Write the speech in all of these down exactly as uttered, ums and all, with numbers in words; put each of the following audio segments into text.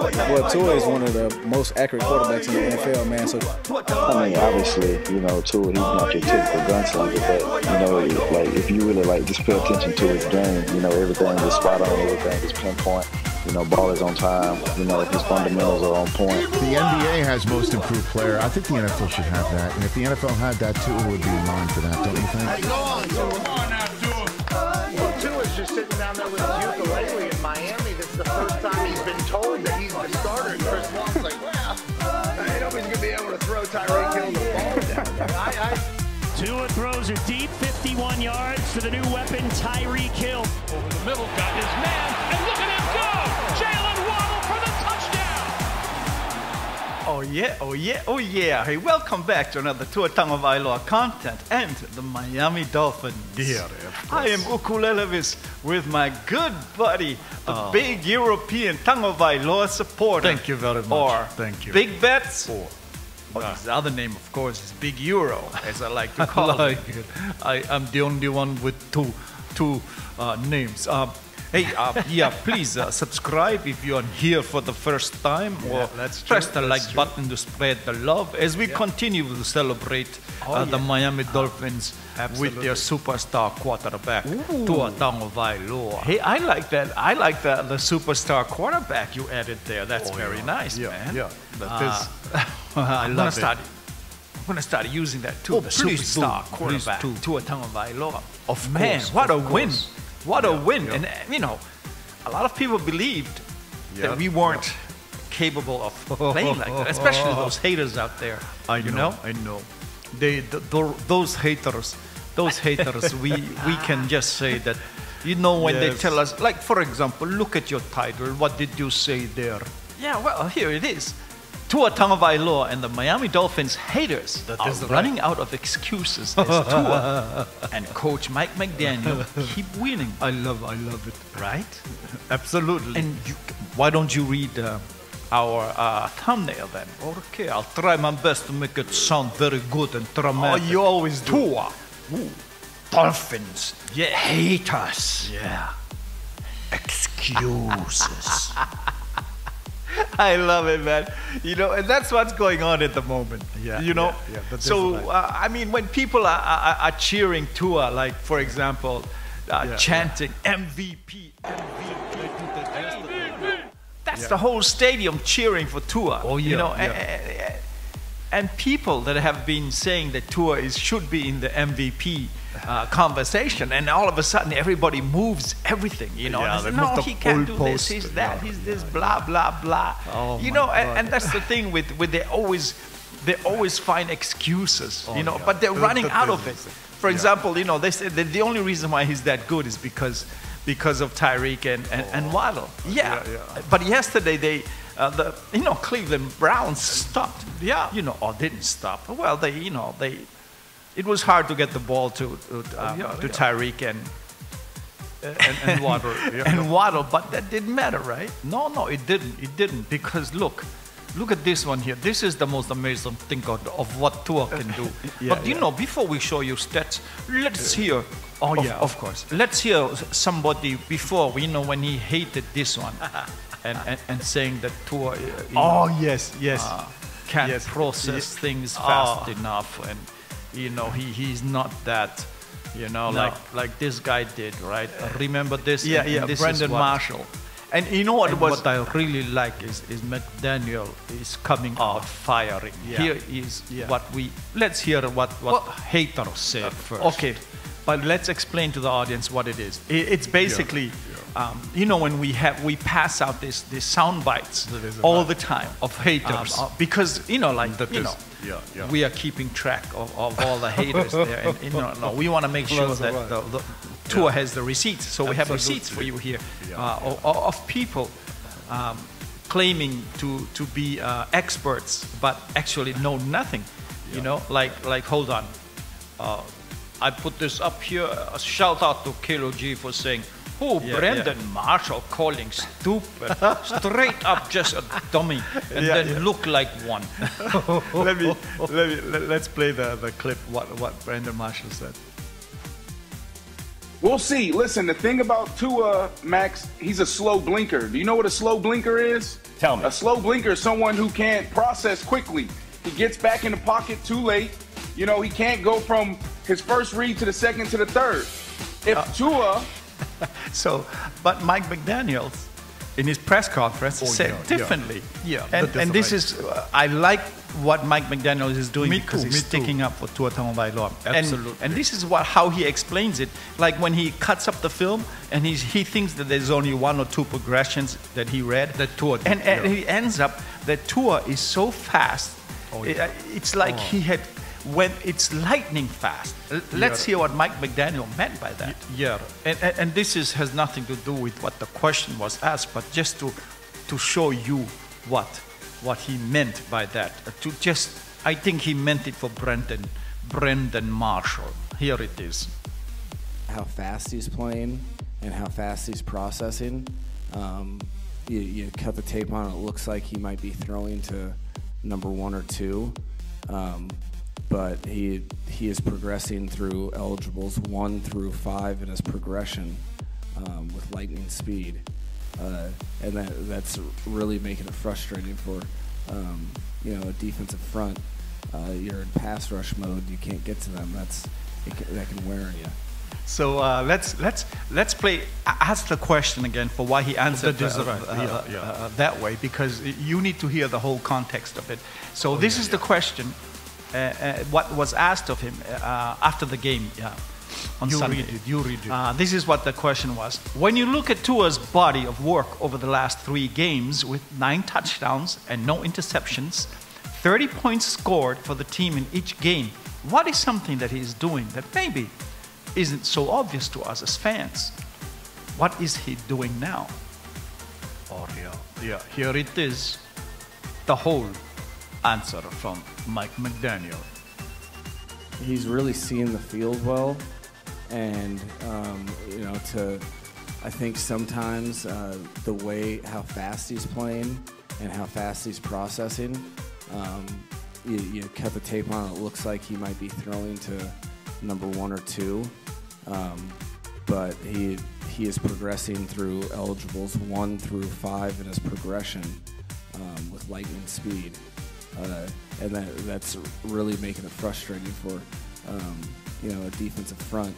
Well, Tua is one of the most accurate quarterbacks in the N F L, man. So I mean, obviously, you know, Tua, he's not your typical gunslinger, but you know, like if you really like just pay attention to his game, you know, everything is spot on, everything is pinpoint. You know, ball is on time. You know, his fundamentals are on point. The N B A has most improved player. I think the N F L should have that. And if the N F L had that, too, it would be in line for that, don't you think? Hey, go on, Tua. Come on now, Tua. Well, Tua's just sitting down there with his ukulele in Miami. This is the first time he's been told that he's the starter. And Chris Long's like, well, I ain't nobody's going to be able to throw Tyreek Hill the ball down there. I, I... Tua throws her deep, fifty-one yards to the new weapon, Tyreek Hill. Over the middle, got his man, and look at him go! Jaylen Waddle for the touchdown! Oh yeah, oh yeah, oh yeah. Hey, welcome back to another Tua Tagovailoa content and the Miami Dolphins. Yeah, I am Ukulelevis with my good buddy, the oh. big European Tagovailoa supporter. Thank you very much. Or Thank you. Big Bets. Or oh, his other name, of course, is Big Euro, as I like to call like it. it. I, I'm the only one with two, two uh, names. Uh, Hey, uh, yeah, please uh, subscribe if you are here for the first time, yeah, or that's press the that's like true. button to spread the love as we yeah. continue to celebrate oh, uh, the yeah. Miami Dolphins uh, with their superstar quarterback, Ooh. Tua Tagovailoa. Hey, I like that. I like that the superstar quarterback you added there. That's oh, very yeah. nice, yeah, man. Yeah, that is. Uh, I love it. Start, I'm going to start using that too. Oh, the superstar do. quarterback, do. Tua Tagovailoa. Of man, course, what of a course. win. What yeah, a win. Yeah. And, you know, a lot of people believed yeah. that we weren't yeah. capable of playing like that, especially those haters out there. I you know, know, I know. They, th th those haters, those haters, we, we can just say that, you know, when yes. they tell us, like, for example, look at your title, what did you say there? Yeah, well, here it is. Tua Tagovailoa and the Miami Dolphins haters that are running right. out of excuses as Tua and Coach Mike McDaniel keep winning. I love, I love it. Right? Absolutely. And you, why don't you read uh, our uh, thumbnail then? Okay, I'll try my best to make it sound very good and dramatic. Oh, you always do. Tua, Ooh. Dolphins, yeah. haters, yeah. excuses. I love it, man. You know, and that's what's going on at the moment. Yeah. You know. Yeah. yeah so uh, I mean, when people are, are, are cheering Tua, like for example, uh, yeah, chanting yeah. M V P, M V P, that's yeah. the whole stadium cheering for Tua. Oh yeah. You know, yeah. and, and people that have been saying that Tua is should be in the M V P. Uh, conversation, and all of a sudden everybody moves everything, you know. Yeah, no, he can't do this, he's that, yeah, he's this, yeah, blah, blah, blah. Oh, you know, and, and that's the thing with, with they always they always find excuses, oh, you know, yeah. but they're the, running the, out the, of it. For yeah. example, you know, they said that the only reason why he's that good is because because of Tyreek and, and, oh. and Waddle. Yeah. Yeah, yeah. But yesterday they Uh, the you know Cleveland Browns stopped. Yeah. You know, or didn't stop. Well, they you know they. It was hard to get the ball to, to, um, oh, yeah, to yeah. Tyreek and, and, and Waddle, yeah. and Waddle, but that didn't matter, right? No, no, it didn't. It didn't, because look, look at this one here. This is the most amazing thing of, of what Tua can do. yeah, but you yeah. know, before we show you stats, let's hear. Oh of, yeah, of course. Let's hear somebody before, you know, when he hated this one, and, and and saying that Tua. You know, oh yes, yes. Uh, can't yes. process yes. things fast oh. enough and. You know, he, he's not that, you know, no. like like this guy did, right? Uh, Remember this? Yeah, and, yeah, and this Brandon Marshall. And you know what and was... What I really like is, is McDaniel is coming oh. out firing. Yeah. Here is yeah. what we... Let's hear what, what well, haters said uh, first. Okay, but let's explain to the audience what it is. It, it's basically... Yeah. Yeah. Um, you know, when we have we pass out these these sound bites all the time of haters, um, because you know, like that you is, know, yeah, yeah. we are keeping track of, of all the haters there, and you know, no, we want to make sure that right. the, the tour yeah. has the receipts. So Absolutely. we have receipts for you here yeah, uh, yeah. Of, of people um, claiming to to be uh, experts, but actually know nothing. Yeah. You know, like like hold on, uh, I put this up here. A shout out to Kilo G for saying. Oh, yeah, Brandon yeah. Marshall calling stupid, straight up just a dummy, and yeah, then yeah. look like one. let me, let me, let, let's play the, the clip, what, what Brandon Marshall said. We'll see. Listen, the thing about Tua, Max, he's a slow blinker. Do you know what a slow blinker is? Tell me. A slow blinker is someone who can't process quickly. He gets back in the pocket too late. You know, he can't go from his first read to the second to the third. If uh, Tua... so, but Mike McDaniel, in his press conference, oh, said yeah, differently. Yeah, yeah and, and this right. is... Uh, I like what Mike McDaniel is doing me because too, he's sticking too. up for Tua Tagovailoa. Absolutely. And, and this is what how he explains it. Like when he cuts up the film and he's, he thinks that there's only one or two progressions that he read. That Tua did, and, and yeah. he ends up that Tua is so fast. Oh, yeah. it, it's like oh. he had... When it's lightning fast. Let's yeah. hear what Mike McDaniel meant by that. Yeah, and, and, and this is, has nothing to do with what the question was asked, but just to, to show you what, what he meant by that. To just, I think he meant it for Brandon, Brandon Marshall. Here it is. How fast he's playing and how fast he's processing. Um, you, you cut the tape on, it looks like he might be throwing to number one or two. Um, But he he is progressing through eligibles one through five in his progression um, with lightning speed, uh, and that that's really making it frustrating for um, you know a defensive front. Uh, you're in pass rush mode, you can't get to them. That's it can, that can wear on you. So uh, let's let's let's play ask the question again for why he answered that, uh, right. uh, uh, yeah, yeah. Uh, that way, because you need to hear the whole context of it. So oh, this yeah, is yeah. the question. Uh, uh, what was asked of him uh, after the game yeah, on you Sunday. Read it, you read it. Uh, this is what the question was. When you look at Tua's body of work over the last three games with nine touchdowns and no interceptions, thirty points scored for the team in each game, what is something that he is doing that maybe isn't so obvious to us as fans? What is he doing now? Oh, yeah. yeah. Here it is. The whole answer from Mike McDaniel. He's really seeing the field well, and um, you know, to I think sometimes uh, the way how fast he's playing and how fast he's processing, um, you, you cut the tape on. It looks like he might be throwing to number one or two, um, but he he is progressing through eligibles one through five in his progression um, with lightning speed. Uh, and that, that's really making it frustrating for, um, you know, a defensive front.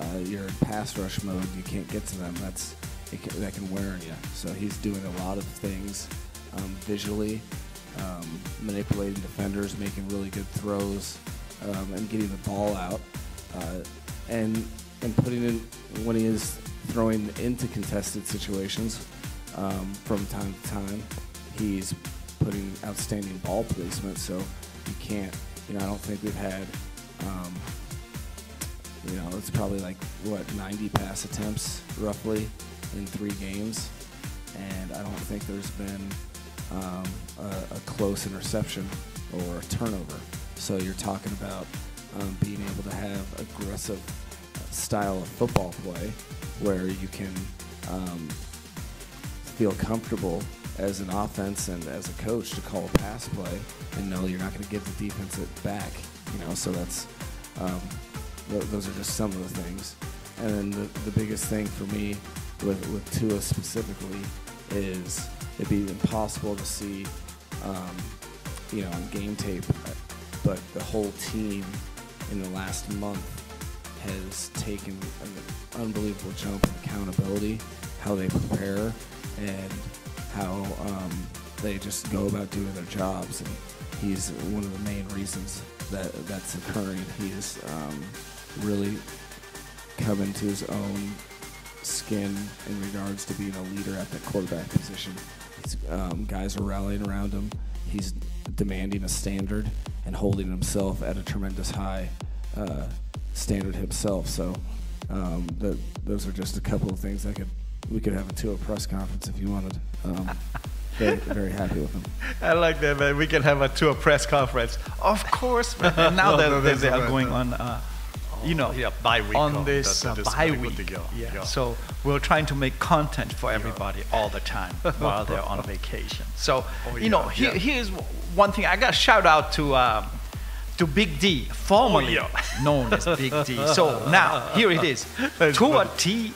Uh, you're in pass rush mode, you can't get to them. That's it can, that can wear on you. So he's doing a lot of things um, visually, um, manipulating defenders, making really good throws, um, and getting the ball out, uh, and and putting in when he is throwing into contested situations um, from time to time. He's putting outstanding ball placement, so you can't, you know, I don't think we've had, um, you know, it's probably like, what, ninety pass attempts, roughly, in three games, and I don't think there's been um, a, a close interception or a turnover, so you're talking about um, being able to have aggressive style of football play where you can um, feel comfortable as an offense and as a coach to call a pass play and know you're not going to give the defense it back, you know, so that's, um, th those are just some of the things. And then the, the biggest thing for me with, with Tua specifically is it'd be impossible to see, um, you know, on game tape, but the whole team in the last month has taken an unbelievable jump in accountability, how they prepare, and how um, they just go about doing their jobs, and he's one of the main reasons that that's occurring. He has um, really come into his own skin in regards to being a leader at the quarterback position. Um, guys are rallying around him. He's demanding a standard and holding himself at a tremendous high uh, standard himself. So um, the, those are just a couple of things I could We could have a Tua press conference if you wanted. Um, very, very happy with him. I like that, man. We can have a Tua press conference. Of course, man. And now no, that no, they, they are right, going no. on, uh, oh, you know, yeah, bye week on this uh, bye week. Yeah. Yeah. So we're trying to make content for everybody yeah. all the time while they're on vacation. So, oh, yeah. you know, here, yeah. here's one thing. I got to shout out to um, to Big D, formerly oh, yeah. known as Big D. So now, here it is. That's Tua funny. T,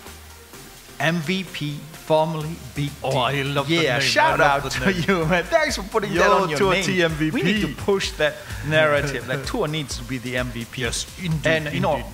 M V P, formerly Big D. Oh, I love yeah, that name. Shout out to name. you, man. Thanks for putting Yo, that on your Tua name. T, M V P. We need to push that narrative. Like, Tua needs to be the M V P. Yes, indeed. And, you indeed. know,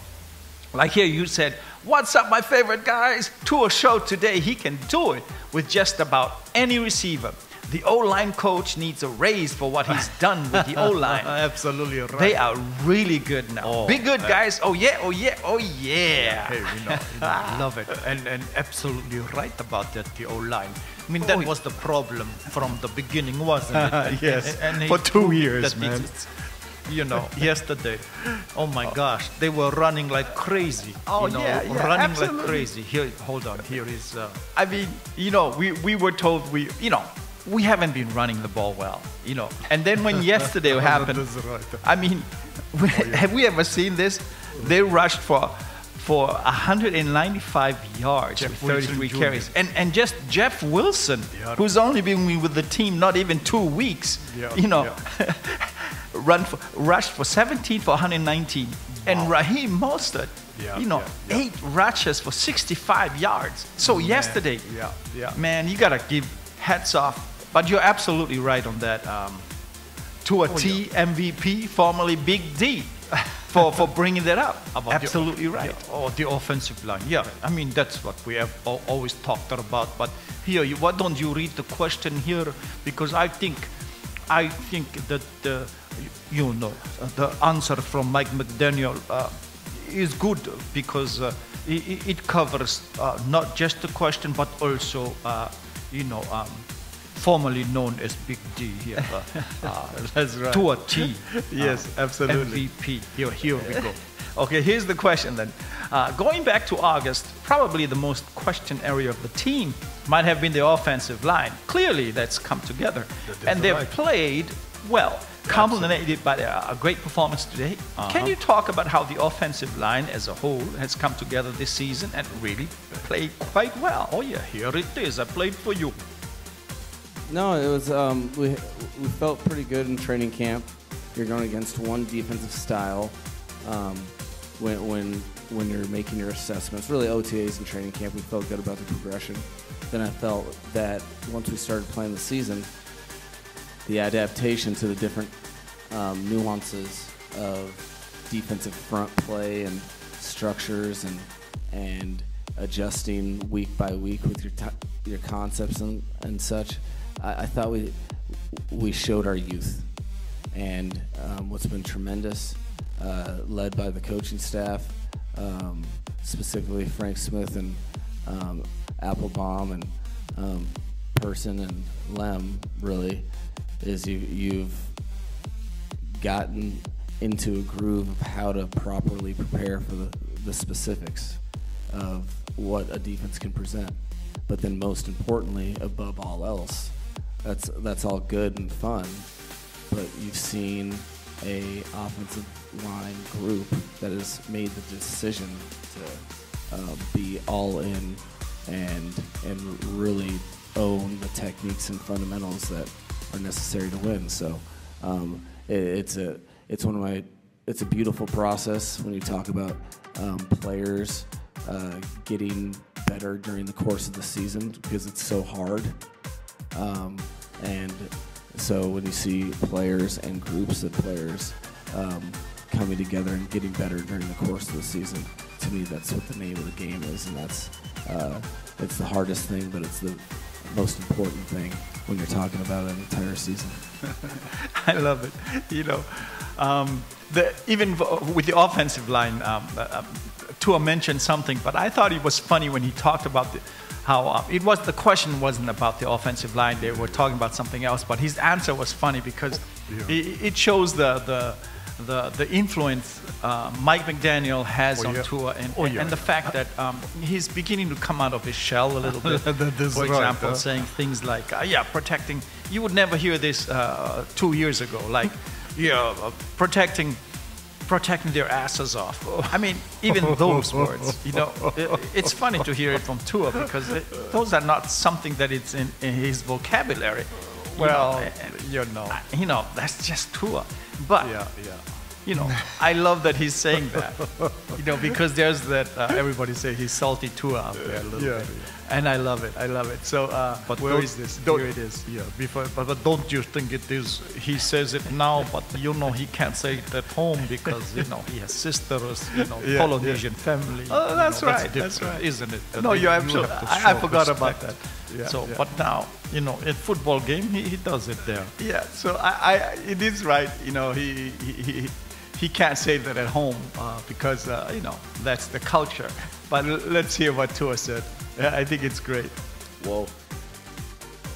like here you said, what's up, my favorite guys? Tua showed today he can do it with just about any receiver. The O-line coach needs a raise for what he's done with the O-line. Absolutely right. They are really good now. Oh, be good, uh, guys. Oh, yeah, oh, yeah, oh, yeah. yeah hey, you know, you know, love it. And, and absolutely right about that, the O-line. I mean, that oh, was the problem from the beginning, wasn't it? yes, and, and, and for two years, man. You know, yesterday, oh my oh. gosh, they were running like crazy. Oh you know, yeah, yeah, running absolutely. like crazy. Here, hold on. Here is. Uh, I mean, you know, we we were told we, you know, we haven't been running the ball well, you know. And then when yesterday happened, I mean, we, have we ever seen this? They rushed for for one hundred ninety-five yards Jeff with thirty-three Wilson carries, and and just Jeff Wilson, yeah. who's only been with the team not even two weeks, yeah. you know. Yeah. Run for, rushed for seventeen for one hundred nineteen, wow. and Raheem Mostert, yeah, you know, yeah, yeah. eight rushes for sixty-five yards. So man, yesterday, yeah, yeah. man, you gotta give hats off. But you're absolutely right on that. Um, to a oh, T yeah. M V P, formerly Big D, for for bringing that up. About absolutely the, right. Yeah. Oh, the offensive line. Yeah, right. I mean that's what we have always talked about. But here, you, why don't you read the question here? Because I think, I think that the uh, you know, uh, the answer from Mike McDaniel uh, is good because uh, it, it covers uh, not just the question, but also, uh, you know, um, formerly known as Big D here. Uh, uh, That's right. Tua T. yes, uh, absolutely. M V P. Here, here we go. Okay, here's the question then. Uh, going back to August, probably the most questioned area of the team might have been the offensive line. Clearly, that's come together. That's and they've right. played well. Complemented by a great performance today. Uh-huh. Can you talk about how the offensive line as a whole has come together this season and really played quite well? Oh yeah, here it is. I played for you. No, it was um, we we felt pretty good in training camp. You're going against one defensive style um, when when when you're making your assessments. Really, O T As in training camp. We felt good about the progression. Then I felt that once we started playing the season, the adaptation to the different um, nuances of defensive front play and structures and and adjusting week by week with your your concepts and, and such. I, I thought we we showed our youth and um, what's been tremendous, uh, led by the coaching staff, um, specifically Frank Smith and um, Applebaum and um, Person and Lem, really. Is you, you've gotten into a groove of how to properly prepare for the, the specifics of what a defense can present. But then most importantly, above all else, that's, that's all good and fun, but you've seen a offensive line group that has made the decision to uh, be all in and, and really own the techniques and fundamentals that are necessary to win. So um, it, it's a it's one of my it's a beautiful process when you talk about um, players uh, getting better during the course of the season because it's so hard. Um, and so when you see players and groups of players um, coming together and getting better during the course of the season, to me that's what the name of the game is, and that's uh, it's the hardest thing, but it's the most important thing when you're talking about an entire season. I love it. You know, um, the, even with the offensive line, um, uh, Tua mentioned something, but I thought it was funny when he talked about the, how uh, it was. The question wasn't about the offensive line; they were talking about something else. But his answer was funny because yeah. it, it shows the the the, the influence uh, Mike McDaniel has oh, on yeah. Tua, and, oh, yeah. and the fact that um, he's beginning to come out of his shell a little bit. For example, right, huh? saying things like, uh, yeah, protecting, you would never hear this uh, two years ago, like, yeah, uh, protecting protecting their asses off. I mean, even those words, you know, it, it's funny to hear it from Tua because it, those are not something that it's in, in his vocabulary. Well, you know, you know, you know that's just Tua. But, yeah, yeah. you know, I love that he's saying that, you know, because there's that uh, everybody say he's salty Tua out there a little yeah, bit, yeah. and I love it. I love it. So, uh, but where is this? Here it is. Yeah. Before, but, but don't you think it is? He says it now, but you know he can't say it at home because you know he has sisters, you know, yeah, Polynesian yeah. family. Oh, that's you know, right. That's, that's right, isn't it? That no, you absolutely. I, I forgot about that. Yeah, so, yeah. but now, you know, in football game, he, he does it there. Yeah, so I, I, it is right, you know, he, he, he, he can't say that at home uh, because, uh, you know, that's the culture. But let's hear what Tua said. I think it's great. Well,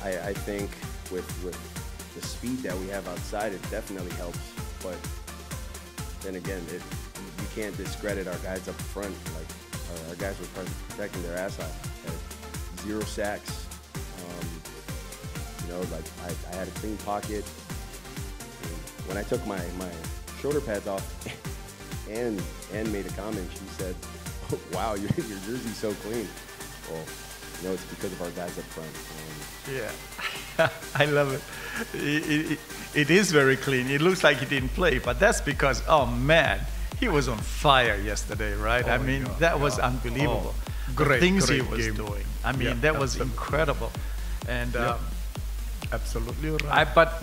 I, I think with, with the speed that we have outside, it definitely helps. But then again, it, you can't discredit our guys up front. Like, our, our guys were protecting their ass off. And, zero sacks, um, you know, like I, I had a clean pocket. And when I took my, my shoulder pads off and and made a comment, she said, oh, wow, your, your jersey's so clean. Well, you know, it's because of our guys up front. Um, yeah, I love it. It, it. It is very clean. It looks like he didn't play, but that's because, oh man, he was on fire yesterday, right? Oh, I mean, God, that God. was unbelievable. Oh. Great, things great he was game. doing. I mean, yeah, that was absolutely. incredible, and uh, yeah. absolutely right. I, but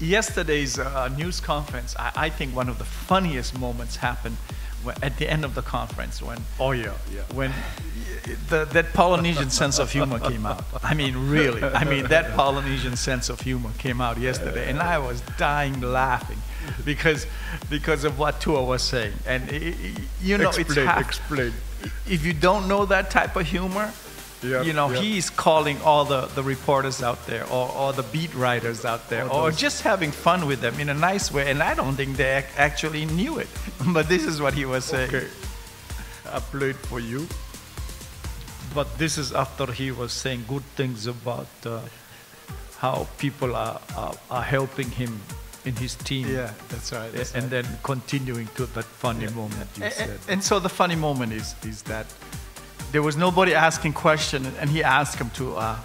yesterday's uh, news conference, I, I think one of the funniest moments happened at the end of the conference when oh yeah, yeah. when the, that Polynesian sense of humor came out. I mean, really, I mean that Polynesian sense of humor came out yesterday, and I was dying laughing. Because, because of what Tua was saying, and you know, explain, it's half, explain. If you don't know that type of humor, yeah, you know, yeah. he's calling all the the reporters out there, or or the beat writers out there, or just having fun with them in a nice way. And I don't think they ac actually knew it, but this is what he was saying. Okay. I played for you, but this is after he was saying good things about uh, how people are, are are helping him. In his team, yeah, that's right. That's and right. then continuing to that funny yeah. moment you and, said. And so the funny moment is is that there was nobody asking questions, and he asked him to uh,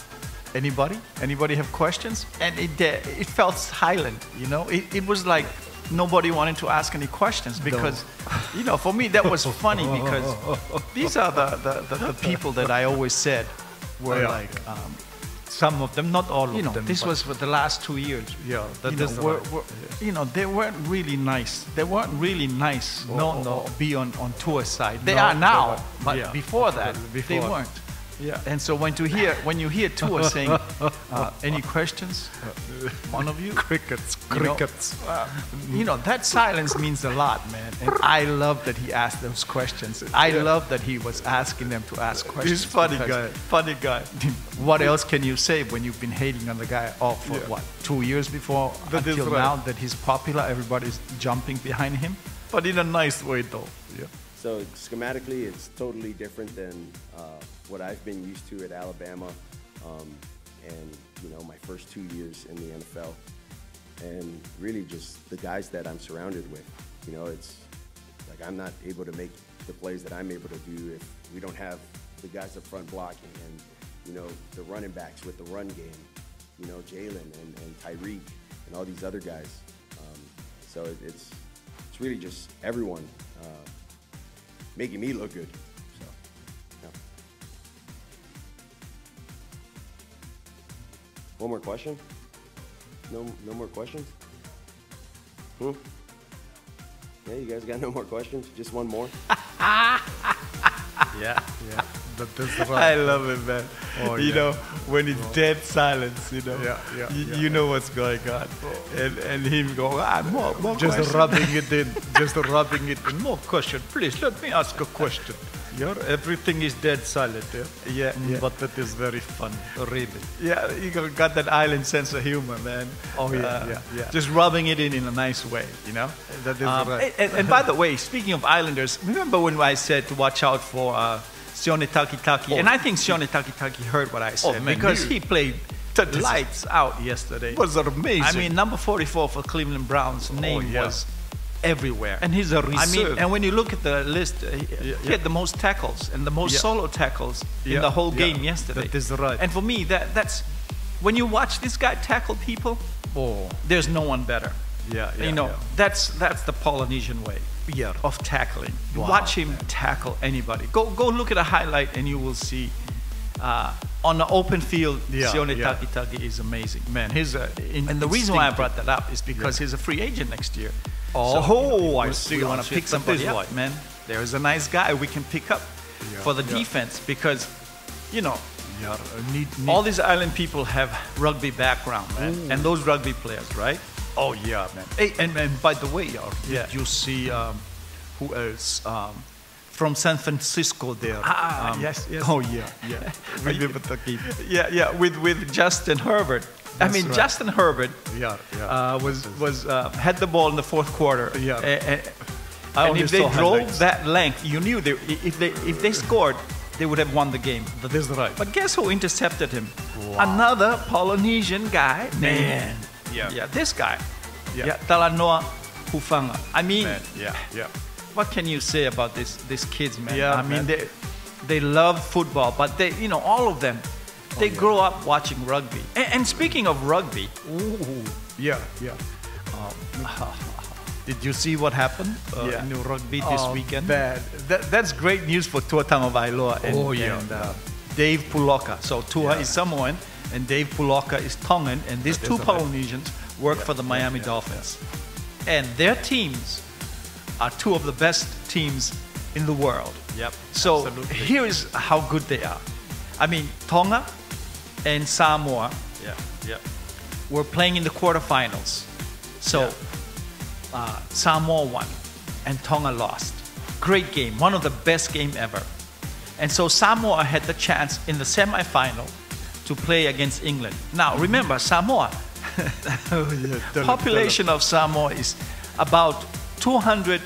anybody, anybody have questions, and it uh, it felt silent. You know, it it was like nobody wanted to ask any questions because, no. you know, for me that was funny because these are the the, the the people that I always said were yeah. like. Um, Some of them, not all you of know, them. This was for the last two years. Yeah, that you, know, the we're, we're, yeah. you know, they weren't really nice. They weren't really nice. Oh, no, oh, no, oh. be on on tour side. They no, are now, they but yeah. before that, before. they weren't. Yeah. And so when to hear when you hear Tua saying, uh, "Any questions, one of you?" Crickets, crickets. You know, uh, you know that silence means a lot, man. And I love that he asked those questions. I yeah. love that he was asking them to ask questions. He's funny guy. Funny guy. What else can you say when you've been hating on the guy all for yeah. what two years before that until right. now that he's popular? Everybody's jumping behind him, but in a nice way though. Yeah. So schematically, it's totally different than uh, what I've been used to at Alabama, um, and you know my first two years in the N F L, and really just the guys that I'm surrounded with. You know, it's like I'm not able to make the plays that I'm able to do if we don't have the guys up front blocking, and you know the running backs with the run game. You know Jaylen and, and Tyreek and all these other guys. Um, so it, it's it's really just everyone. Uh, making me look good. So, yeah. One more question? No, no more questions? Hmm? Yeah, you guys got no more questions? Just one more? yeah, yeah. But that's right. I love it, man. Oh, you yeah. know, when it's oh. dead silence, you know, yeah, yeah, you, yeah, you know yeah. what's going on, and and him go, ah, more, more just question. rubbing it in, just rubbing it in. More question, please. Let me ask a question. Your everything is dead silent, yeah, yeah, mm, yeah. but that is very fun, really. Yeah, you got that island sense of humor, man. Oh yeah, uh, yeah, yeah. Just rubbing it in in a nice way, you know. That is um, right. And, and by the way, speaking of Islanders, remember when I said to watch out for. Uh, Sione Takitaki, oh. and I think Sione Takitaki heard what I said oh, man, because he played lights out yesterday. It was amazing. I mean, number forty-four for Cleveland Browns' name oh, yeah. was everywhere, and he's a reserve. I mean, and when you look at the list, he, yeah, he yeah. had the most tackles and the most yeah. solo tackles yeah. in the whole yeah. game yesterday. That is right. And for me, that that's when you watch this guy tackle people. Oh, there's no one better. Yeah, yeah, you know, yeah. that's that's the Polynesian way yeah. of tackling. Wow, Watch him man. tackle anybody. Go go look at a highlight and you will see uh, on the open field, yeah, Sione yeah. Takitaki is amazing. Man, he's a, in, and the reason why I brought that up is because yeah. he's a free agent next year. Oh, so, you know, oh I see. We want to pick somebody up, like. man. There is a nice guy we can pick up yeah, for the yeah. defense because, you know, yeah, need, need. all these island people have rugby background, man. Ooh. And those rugby players, right? Oh yeah, man. Hey, and, and by the way, y'all, yeah. did you see um, who else um, from San Francisco there? Ah, um, yes, yes. Oh yeah, yeah. Remember the game? Yeah, yeah. With with Justin Herbert. That's I mean, right. Justin Herbert. Yeah, yeah. Uh, was was uh, had the ball in the fourth quarter. Yeah. And, and if they drove that length, you knew they if they if they scored, they would have won the game. That is right. But guess who intercepted him? Wow. Another Polynesian guy. Man. Named Yeah. yeah, this guy, yeah, yeah Talanoa Hufanga. I mean, man, yeah, yeah. What can you say about this, these kids, man? Yeah, I man. mean, they, they love football, but they, you know, all of them, they oh, yeah. grow up watching rugby. And, and speaking of rugby, ooh, yeah, yeah. Um, did you see what happened uh, yeah. in rugby this oh, weekend? Bad. That, that's great news for Tua Tagovailoa and, oh, yeah. and uh, Dave Puloka. So Tua yeah. is Samoan. And Dave Puloka is Tongan, and these two Polynesians work yeah, for the Miami yeah, Dolphins. Yeah. And their teams are two of the best teams in the world. Yep. So absolutely. Here is how good they are. I mean, Tonga and Samoa yeah, yeah. were playing in the quarterfinals. So yeah. uh, Samoa won, and Tonga lost. Great game, one of the best game ever. And so Samoa had the chance in the semifinal to play against England. Now remember, Samoa, oh, yeah, population of Samoa is about two hundred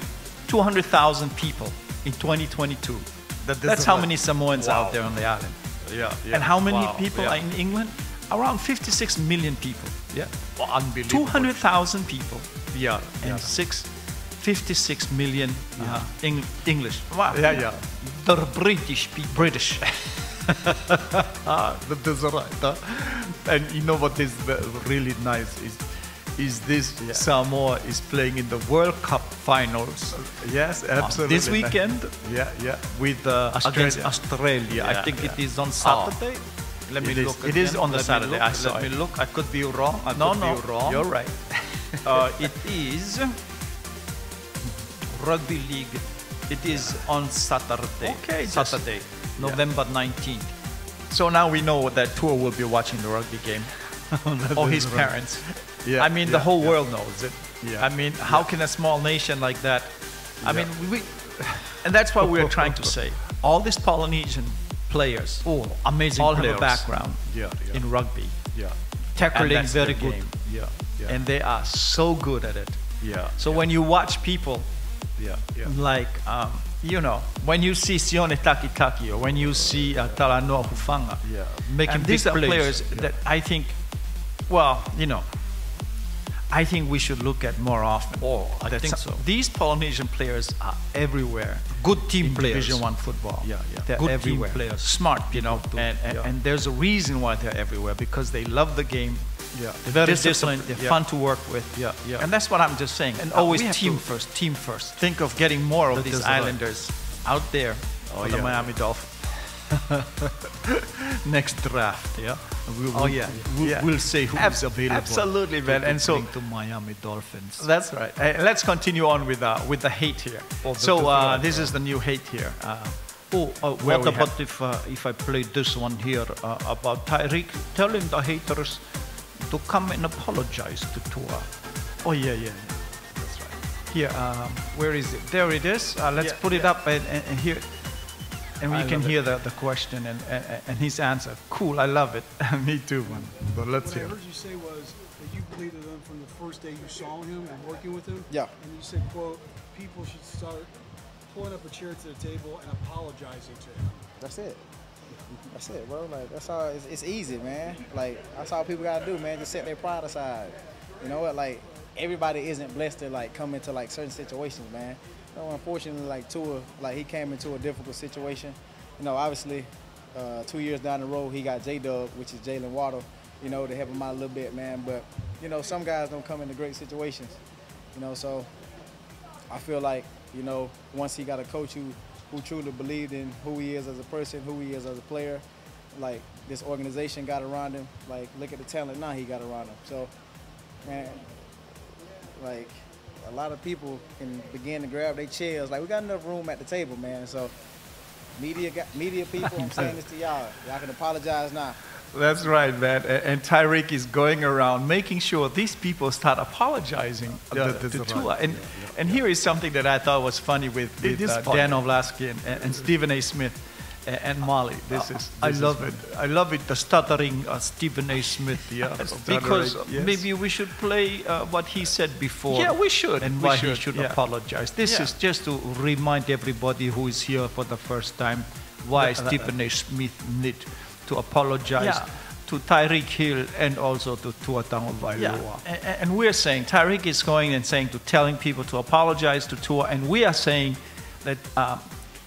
thousand people in twenty twenty-two. That That's how many Samoans wow. out there on the island. Yeah, yeah. And how many wow. people yeah. are in England? Around fifty-six million people. Yeah, well, unbelievable. two hundred thousand people. Yeah, and yeah. six, fifty-six million yeah. uh, Eng English. Wow. Yeah, yeah. The British people. British. ah, that is right. Huh? And you know what is really nice is, is this yeah. Samoa is playing in the World Cup finals. Yes, absolutely. Uh, this weekend. Yeah, yeah. With uh, Australia. Against Australia. Yeah, I think yeah. it is on Saturday. Oh. Let me it look. Is, it is on the Let Saturday. Me I saw Let it. me look. I could be wrong. I no, could no, be wrong. You're right. uh, it is rugby league. It is yeah. on Saturday. Okay, Saturday. Just, November nineteenth. So now we know that Tua will be watching the rugby game. Or his parents. Yeah, I mean, yeah, the whole yeah. world knows it. Yeah, I mean, how yeah. can a small nation like that? I yeah. mean, we, and that's what we're trying to say. All these Polynesian players, oh, amazing all players. have a background yeah, yeah. in rugby. Yeah. Tackling very good. Yeah, yeah. And they are so good at it. Yeah. So yeah. when you watch people yeah, yeah. like, um, you know, when you see Sione Takitaki or when you see uh, Talanoa Hufanga yeah. making and these big are players, players yeah. that I think, well, you know, I think we should look at more often. Oh, I That's think so. These Polynesian players are everywhere. Good team in players. Division one football. Yeah, yeah. They're Good everywhere. Team players. Smart, you know, and, and, yeah. and there's a reason why they're everywhere, because they love the game. Yeah, they're very disciplined, they're yeah. fun to work with. Yeah, yeah. And that's what I'm just saying. And always team first, team first. Think of getting more of that these Islanders right. out there oh, for yeah. the Miami Dolphins. Next draft, yeah. We'll, oh, yeah. We'll, yeah. we'll say who Ab is available. Absolutely, man. And so to Miami Dolphins. That's right. And let's continue on with, uh, with the hate here. Oh, the so uh, this is the new hate here. Uh, Oh, uh, what about if, uh, if I play this one here uh, about Tyreek telling the haters to come and apologize to Tua? Oh, yeah, yeah, yeah. That's right. Here, um, where is it? There it is. Uh, let's yeah, put it yeah. up and, and, and hear it. And we I can hear the, the question and, and, and his answer. Cool, I love it. Me too, man. But let's what hear it. What I heard you say was that you believed in him from the first day you saw him and working with him. Yeah. And you said, quote, people should start pulling up a chair to the table and apologizing to him. That's it. That's it, bro. Like, that's how it's, it's easy, man. Like, that's all people gotta do, man. Just set their pride aside. You know what? Like, everybody isn't blessed to like come into like certain situations, man. You know, unfortunately, like Tua, like he came into a difficult situation. You know, obviously, uh, two years down the road, he got J Dub, which is Jaylen Waddle. You know, to help him out a little bit, man. But you know, some guys don't come into great situations, you know, so I feel like, you know, once he got a coach who, who truly believed in who he is as a person, who he is as a player, like this organization got around him, like look at the talent now he got around him. So, man, like a lot of people can begin to grab their chairs. Like we got enough room at the table, man. So media, media people, I'm saying this to y'all. Y'all can apologize now. That's right, man. And Tyreek is going around making sure these people start apologizing yeah, to, to Tua. Right. And, yeah, yeah, and yeah. here is something that I thought was funny with, with uh, Dan Orlovsky and, and Stephen A. Smith and Molly. This is. This I love is it. I love it. The stuttering uh, Stephen A. Smith. Yeah. Because yes. maybe we should play uh, what he said before. Yeah, we should. And why should. he should yeah. apologize. This yeah. is just to remind everybody who is here for the first time why that, Stephen that, A. Smith need to apologize yeah. to Tyreek Hill and also to Tua Tagovailoa. Yeah. And, and we're saying, Tyreek is going and saying to telling people to apologize to Tua, and we are saying that, um,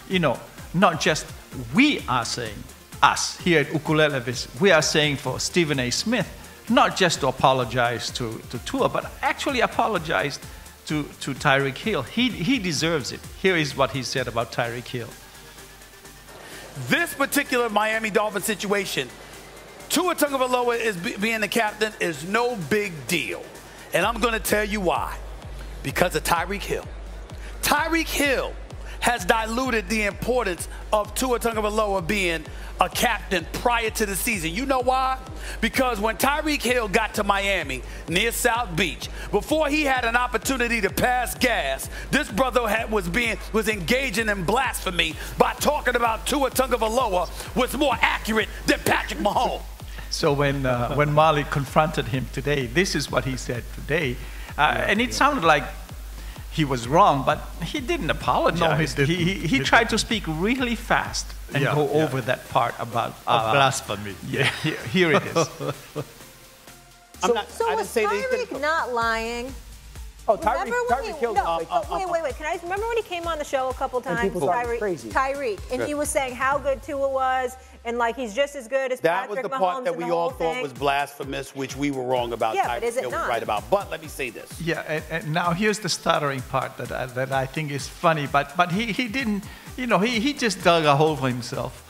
you know, not just we are saying, us here at Ukulelevis, we are saying for Stephen A. Smith, not just to apologize to, to Tua, but actually apologize to, to Tyreek Hill. He, he deserves it. Here is what he said about Tyreek Hill. This particular Miami Dolphins situation, Tua Tagovailoa is being the captain is no big deal. And I'm going to tell you why. Because of Tyreek Hill. Tyreek Hill has diluted the importance of Tua Tagovailoa being a captain prior to the season. You know why? Because when Tyreek Hill got to Miami, near South Beach, before he had an opportunity to pass gas, this brother had, was being was engaging in blasphemy by talking about Tua Tagovailoa was more accurate than Patrick Mahomes. So when, uh, when Molly confronted him today, this is what he said today. Uh, yeah, and it yeah. sounded like he was wrong, but he didn't apologize. No, he didn't. He, he, he tried to speak really fast and yeah, go yeah. over that part about uh, blasphemy. Yeah, here, here it is. so I'm not, so I was Tyreek not lying? Oh, Tyreek, Tyreek killed. No, um, um, wait, wait, wait. Can I just remember when he came on the show a couple times? Tyreek, crazy. Tyreek, and yeah. he was saying how good Tua was, and like he's just as good as that Patrick Mahomes. That was the Mahomes part that we all thought thing. was blasphemous, which we were wrong about. Yeah, Tyreek but is it Hill not? Was right about. But let me say this. Yeah, and, and now here's the stuttering part that I, that I think is funny, but but he he didn't, you know, he he just dug a hole for himself.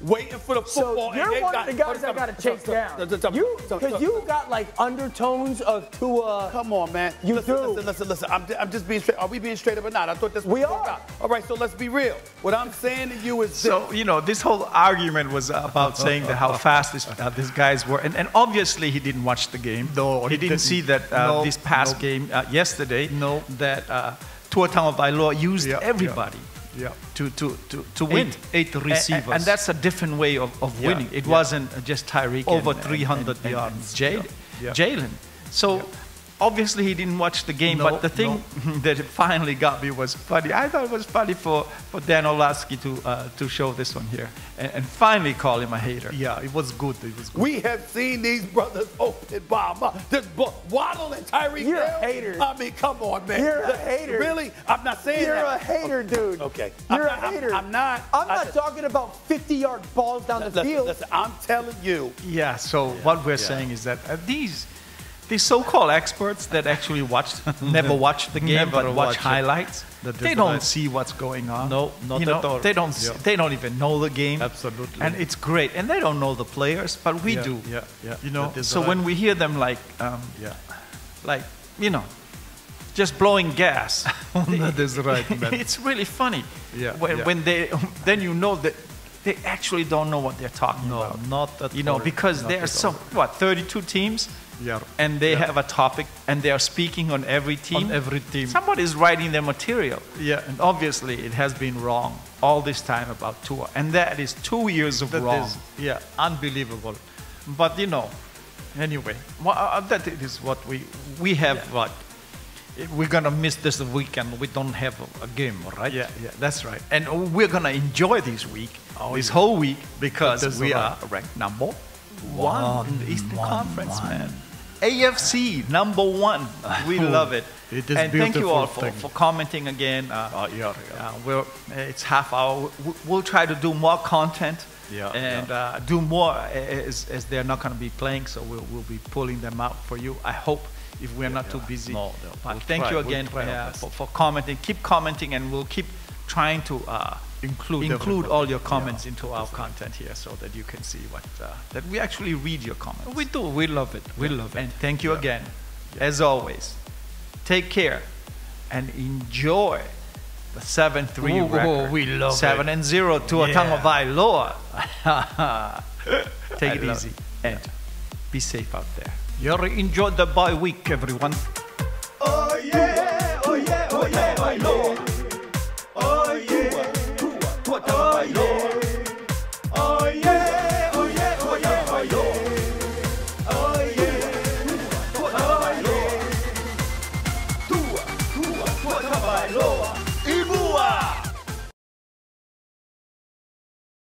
Waiting for the football. So you're and one got, of the guys that got to chase down. You, because you got like undertones of Tua. Come on, man. You listen, do. Listen, listen, listen. I'm, I'm just being straight. Are we being straight up or not? I thought this was we are. Not. All right, so let's be real. What I'm saying to you is this. So, you know, this whole argument was about saying that how fast this, uh, these guys were. And, and obviously he didn't watch the game. No, he, he didn't, didn't see that uh, no, this past no. game uh, yesterday. No. That uh, Tua Tagovailoa used yeah, everybody. Yeah. Yeah, to to to, to win eight, eight receivers, and, and that's a different way of, of yeah, winning. It yeah. wasn't just Tyreek over and, three hundred and, and, yards. Jaylen, yeah. Jaylen. So yeah. obviously he didn't watch the game. No, but the thing no. that finally got me was funny. I thought it was funny for for Dan Orlovsky to uh, to show this one here and, and finally call him a hater. Yeah, it was good. It was good. We have seen these brothers open Bob. This book, Waddle and Tyreek. You're Hill. a hater. I mean, come on, man. You're a hater. Really? I'm not saying You're that. You're a hater, dude. Okay. You're I'm a not, hater. I'm, I'm not. I'm not I, talking about fifty-yard balls down listen, the field. Listen, listen, I'm telling you. Yeah. So yeah, what we're yeah. saying is that uh, these. These so-called experts that actually watched, never watch the game, never but watch, watch highlights, they don't see what's going on. No, not you know, at all. They don't, yeah. they don't even know the game. Absolutely. And it's great. And they don't know the players, but we yeah, do. Yeah, yeah. You know? So right. when we hear them like, um, yeah. like, you know, just blowing gas. That is right, man. It's really funny. Yeah, when, yeah. when they, then you know that they actually don't know what they're talking no, about. No, not at all. You know, because not there are some, what, thirty-two teams? Yeah. And they yeah. have a topic, and they are speaking on every team. On every team. Somebody is writing their material. Yeah. And obviously, it has been wrong all this time about Tua. And that is two years of that wrong. Is, yeah, unbelievable. But, you know, anyway, well, that is what we, we have. Yeah. What, we're going to miss this weekend. We don't have a, a game, right? Yeah, yeah, that's right. And we're going to enjoy this week, oh, this yeah. whole week, because we are ranked number one, one in the Eastern one, Conference, one. man. A F C number one. We love it. It is and beautiful thank you all for, for commenting again. Uh, uh, yeah, yeah. Uh, we're, it's half hour. We'll try to do more content yeah, and yeah. Uh, do more as, as they're not going to be playing. So we'll, we'll be pulling them out for you, I hope, if we're yeah, not yeah. too busy. No, no. But we'll thank try. you again we'll uh, for, for commenting. Keep commenting, and we'll keep trying to uh, include include all your comments yeah, into our content here, so that you can see what uh, that we actually read your comments. We do. We love it. We yeah. love it. And thank you yeah. again, yeah. as always. Take care, and enjoy the seven three ooh, record. Ooh, we love seven it. and zero to Tua Tagovailoa. Take I it easy it. and yeah. be safe out there. You enjoy the bye week, everyone. Oh yeah, oh yeah, oh yeah, I know. Oh yeah, oh yeah.